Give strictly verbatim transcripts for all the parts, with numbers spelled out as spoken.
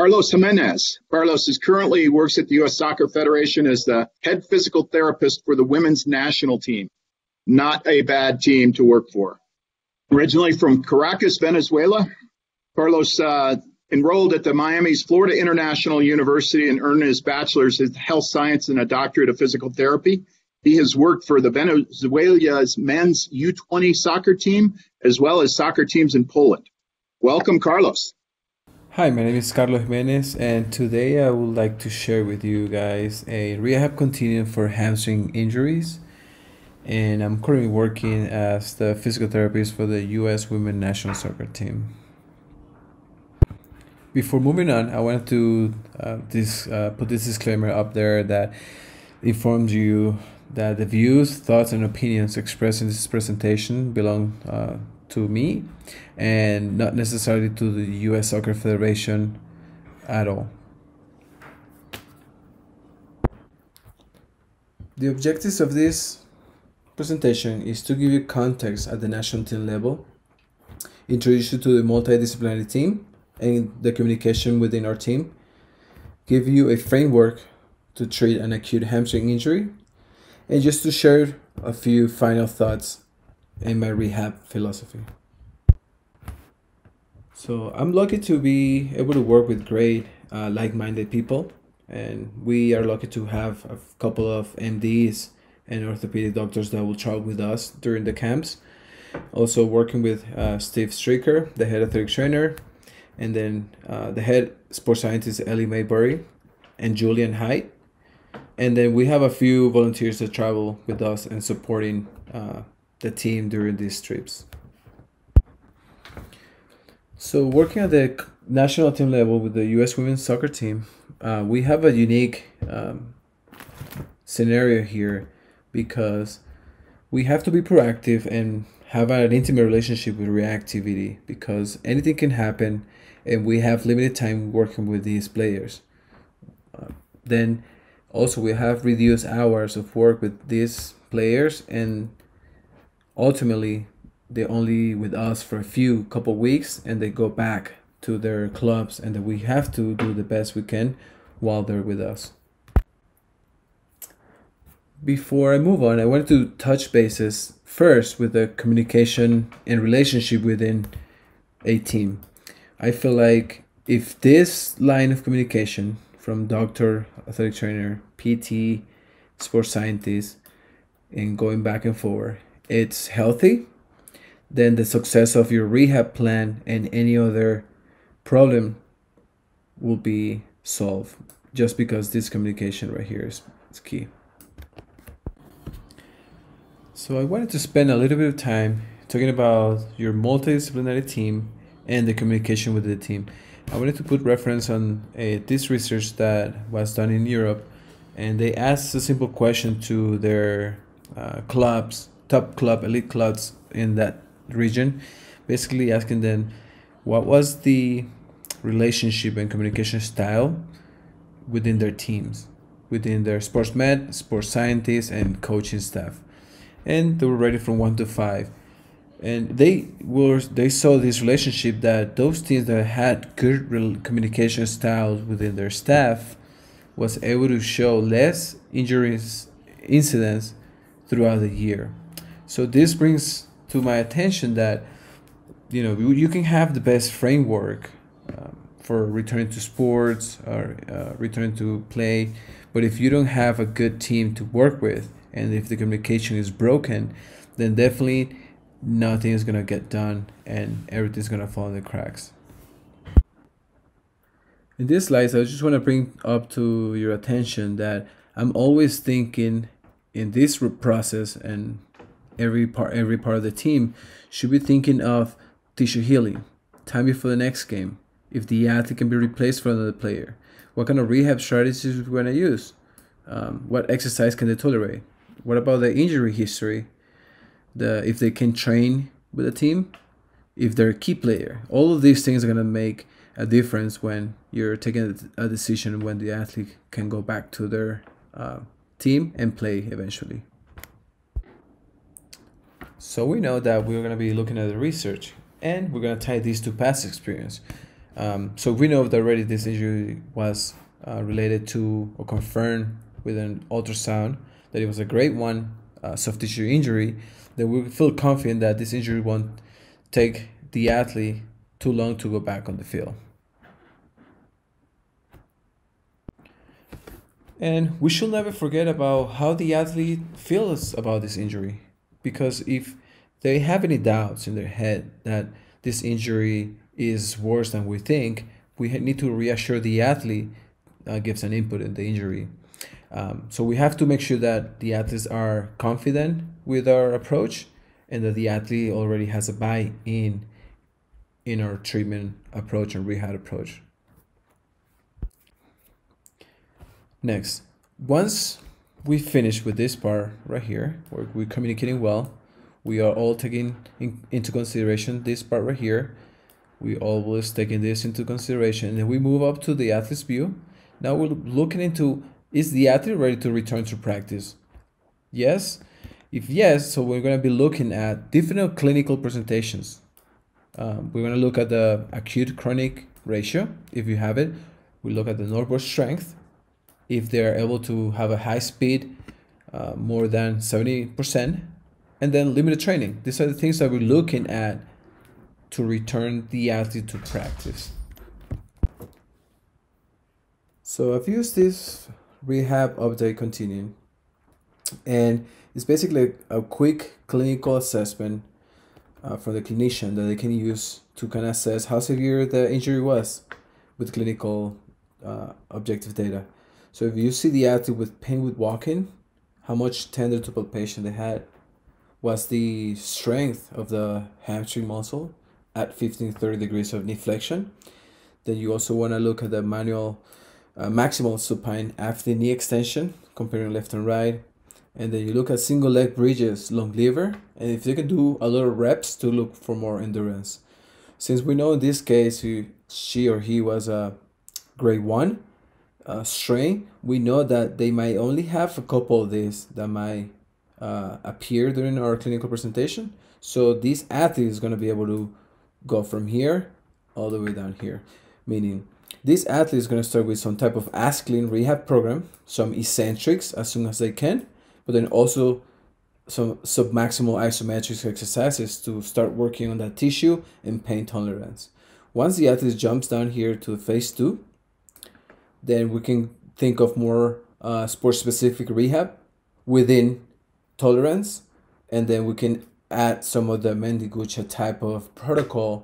Carlos Jimenez. Carlos is currently works at the U S Soccer Federation as the head physical therapist for the women's national team. Not a bad team to work for. Originally from Caracas, Venezuela, Carlos uh, enrolled at the Miami's Florida International University and earned his bachelor's in health science and a doctorate of physical therapy. He has worked for the Venezuela's men's U twenty soccer team, as well as soccer teams in Poland. Welcome, Carlos. Hi, my name is Carlos Jimenez, and today I would like to share with you guys a rehab continuum for hamstring injuries. And I'm currently working as the physical therapist for the U S Women's National Soccer Team. Before moving on, I wanted to uh, this, uh, put this disclaimer up there that informs you that the views, thoughts, and opinions expressed in this presentation belong uh, to me and not necessarily to the U S Soccer Federation at all. The objectives of this presentation is to give you context at the national team level, introduce you to the multidisciplinary team and the communication within our team, give you a framework to treat an acute hamstring injury, and just to share a few final thoughts in my rehab philosophy. So I'm lucky to be able to work with great uh, like-minded people, and we are lucky to have a couple of M Ds and orthopedic doctors that will travel with us during the camps. Also working with uh, Steve Streiker, the head athletic trainer, and then uh, the head sports scientist Ellie Maybury and Julian Haidt. And then we have a few volunteers that travel with us and supporting uh, the team during these trips. So working at the national team level with the U S Women's Soccer Team, uh, we have a unique um, scenario here because we have to be proactive and have an intimate relationship with reactivity because anything can happen and we have limited time working with these players. Uh, then also we have reduced hours of work with these players and ultimately they only with us for a few couple weeks and they go back to their clubs, and that we have to do the best we can while they're with us. Before I move on, I wanted to touch bases first with the communication and relationship within a team. I feel like if this line of communication from doctor, athletic trainer, P T, sports scientist, and going back and forth, it's healthy, then the success of your rehab plan and any other problem will be solved, just because this communication right here is, is key. So I wanted to spend a little bit of time talking about your multidisciplinary team and the communication with the team. I wanted to put reference on a, this research that was done in Europe, and they asked a simple question to their uh, clubs, top club, elite clubs in that region, basically asking them what was the relationship and communication style within their teams, within their sports med, sports scientists, and coaching staff. And they were rated from one to five. And they were they saw this relationship that those teams that had good communication styles within their staff was able to show less injuries incidents throughout the year. So this brings to my attention that, you know, you can have the best framework um, for returning to sports or uh, returning to play, but if you don't have a good team to work with and if the communication is broken, then definitely nothing is going to get done and everything's going to fall in the cracks. In these slides, I just want to bring up to your attention that I'm always thinking in this process, and every part every part of the team should be thinking of tissue healing, time before the next game, if the athlete can be replaced for another player, what kind of rehab strategies we're going to use, um, what exercise can they tolerate, what about the injury history, The, if they can train with a team, if they're a key player. All of these things are going to make a difference when you're taking a decision when the athlete can go back to their uh, team and play eventually. So we know that we're going to be looking at the research and we're going to tie these to past experience. Um, so we know that already this injury was uh, related to or confirmed with an ultrasound, that it was a grade one uh, soft tissue injury. Then we feel confident that this injury won't take the athlete too long to go back on the field. And we should never forget about how the athlete feels about this injury, because if they have any doubts in their head that this injury is worse than we think, we need to reassure the athlete, uh, gives an input in the injury. Um, so we have to make sure that the athletes are confident with our approach and that the athlete already has a buy-in in our treatment approach and rehab approach. Next, once we finish with this part right here, where we're communicating well, we are all taking in, into consideration this part right here. We always taking this into consideration, and we move up to the athlete's view. Now we're looking into, is the athlete ready to return to practice? Yes? If yes, so we're going to be looking at different clinical presentations. Um, we're going to look at the acute-chronic ratio, if you have it. We look at the northward strength. If they're able to have a high speed, uh, more than seventy percent, and then limited training. These are the things that we're looking at to return the athlete to practice. So I've used this rehab update continuum, and it's basically a quick clinical assessment uh, for the clinician that they can use to kind of assess how severe the injury was with clinical uh, objective data. So if you see the athlete with pain with walking, how much tender to palpation they had, was the strength of the hamstring muscle at fifteen to thirty degrees of knee flexion. Then you also want to look at the manual uh, maximal supine after knee extension, comparing left and right. And then you look at single leg bridges, long lever, and if they can do a lot of reps to look for more endurance. Since we know in this case he, she or he was a grade one, Uh, strain, we know that they might only have a couple of these that might uh, appear during our clinical presentation. So this athlete is going to be able to go from here all the way down here, meaning this athlete is going to start with some type of asclean rehab program, some eccentrics as soon as they can, but then also some submaximal isometric exercises to start working on that tissue and pain tolerance. Once the athlete jumps down here to phase two, then we can think of more uh, sport-specific rehab within tolerance, and then we can add some of the Mendigucha type of protocol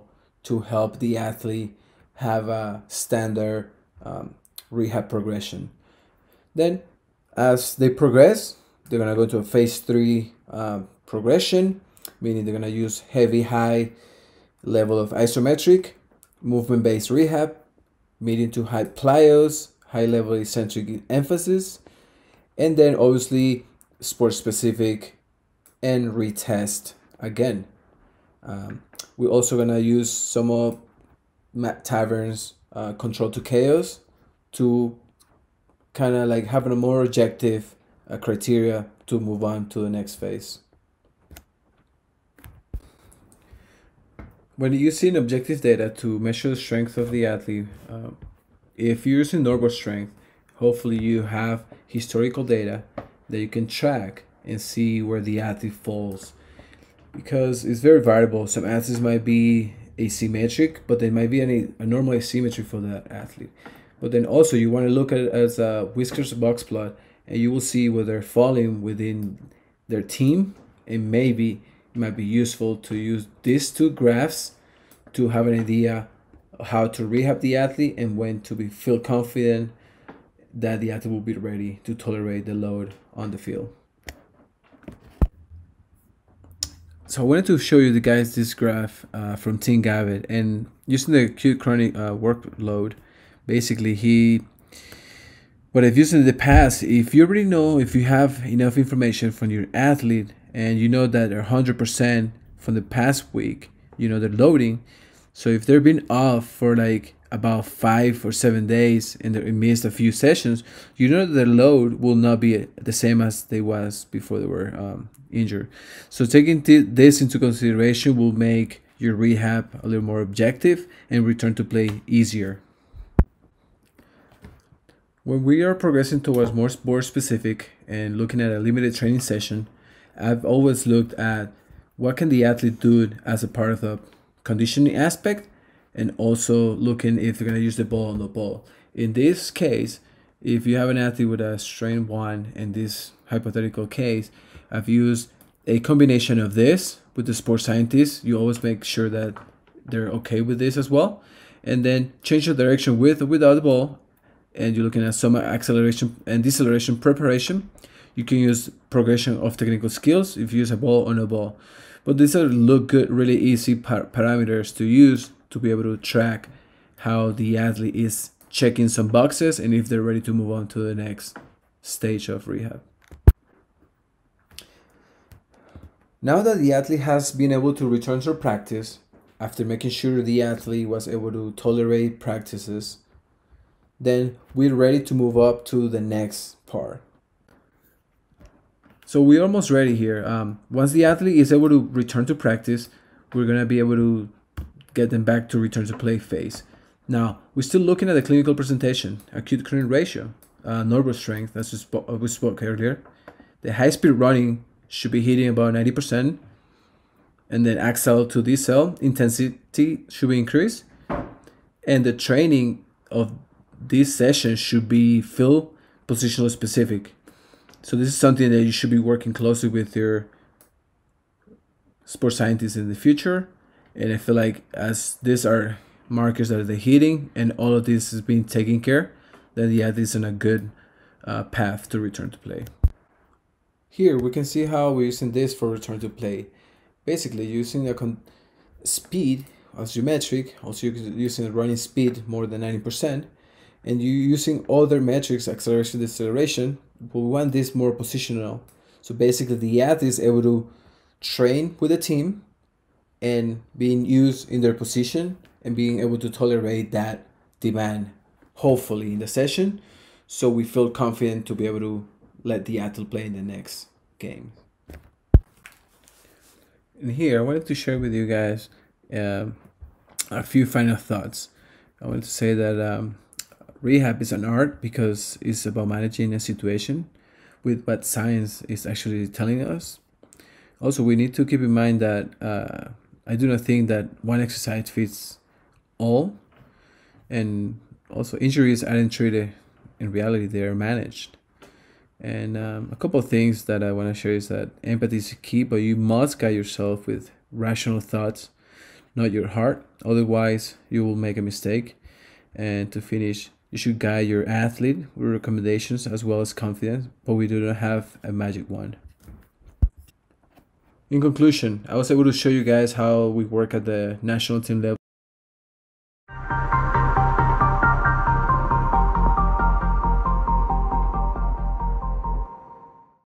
to help the athlete have a standard um, rehab progression. Then, as they progress, they're gonna go to a phase three uh, progression, meaning they're gonna use heavy, high level of isometric, movement-based rehab, medium to high plyos, high level eccentric emphasis, and then obviously sport specific and retest again. Um, we're also gonna use some of Matt Tavern's uh, control to chaos to kind of like having a more objective uh, criteria to move on to the next phase. When using objective data to measure the strength of the athlete, um, if you're using normal strength, hopefully you have historical data that you can track and see where the athlete falls, because it's very variable. Some athletes might be asymmetric, but there might be any, a normal asymmetry for that athlete. But then also you want to look at it as a Whiskers box plot, and you will see where they're falling within their team, and maybe it might be useful to use these two graphs to have an idea how to rehab the athlete and when to be feel confident that the athlete will be ready to tolerate the load on the field. So I wanted to show you the guys this graph uh, from Tim Gabbett, and using the acute chronic uh, workload, basically he what I've used in the past, if you already know, if you have enough information from your athlete and you know that they're one hundred percent from the past week, you know they're loading. So if they've been off for like about five or seven days and they missed a few sessions, you know the load will not be the same as they was before they were um, injured. So taking th this into consideration will make your rehab a little more objective, and return to play easier. When we are progressing towards more sport specific and looking at a limited training session, I've always looked at what can the athlete do as a part of the conditioning aspect, and also looking if they're going to use the ball or no ball. In this case, if you have an athlete with a strain one, in this hypothetical case, I've used a combination of this with the sports scientists. You always make sure that they're okay with this as well. And then change the direction with or without the ball. And you're looking at some acceleration and deceleration preparation. You can use progression of technical skills if you use a ball or no ball. But these are look good, really easy par parameters to use to be able to track how the athlete is checking some boxes and if they're ready to move on to the next stage of rehab. Now that the athlete has been able to return to practice, after making sure the athlete was able to tolerate practices, then we're ready to move up to the next part. So we're almost ready here. Um, once the athlete is able to return to practice, we're going to be able to get them back to return to play phase. Now, we're still looking at the clinical presentation, acute current ratio, uh, normal strength, as we, sp we spoke earlier. The high-speed running should be hitting about ninety percent, and then axle to decel intensity should be increased, and the training of this session should be field positional specific. So this is something that you should be working closely with your sports scientists in the future, and I feel like as these are markers that they're hitting and all of this is being taken care, then the athlete is on a good uh, path to return to play. Here we can see how we're using this for return to play. Basically using the con speed as your metric, also using the running speed more than ninety percent, and you using other metrics, acceleration, deceleration, but we want this more positional. So basically the athlete is able to train with the team and being used in their position and being able to tolerate that demand, hopefully in the session, so we feel confident to be able to let the athlete play in the next game. And here I wanted to share with you guys uh, a few final thoughts. I wanted to say that um, rehab is an art because it's about managing a situation with what science is actually telling us. Also, we need to keep in mind that uh, I do not think that one exercise fits all, and also injuries aren't treated. In reality, they are managed. And um, a couple of things that I want to share is that empathy is key, but you must guide yourself with rational thoughts, not your heart. Otherwise, you will make a mistake. And to finish, you should guide your athlete with recommendations as well as confidence, but we do not have a magic wand. In conclusion, I was able to show you guys how we work at the national team level.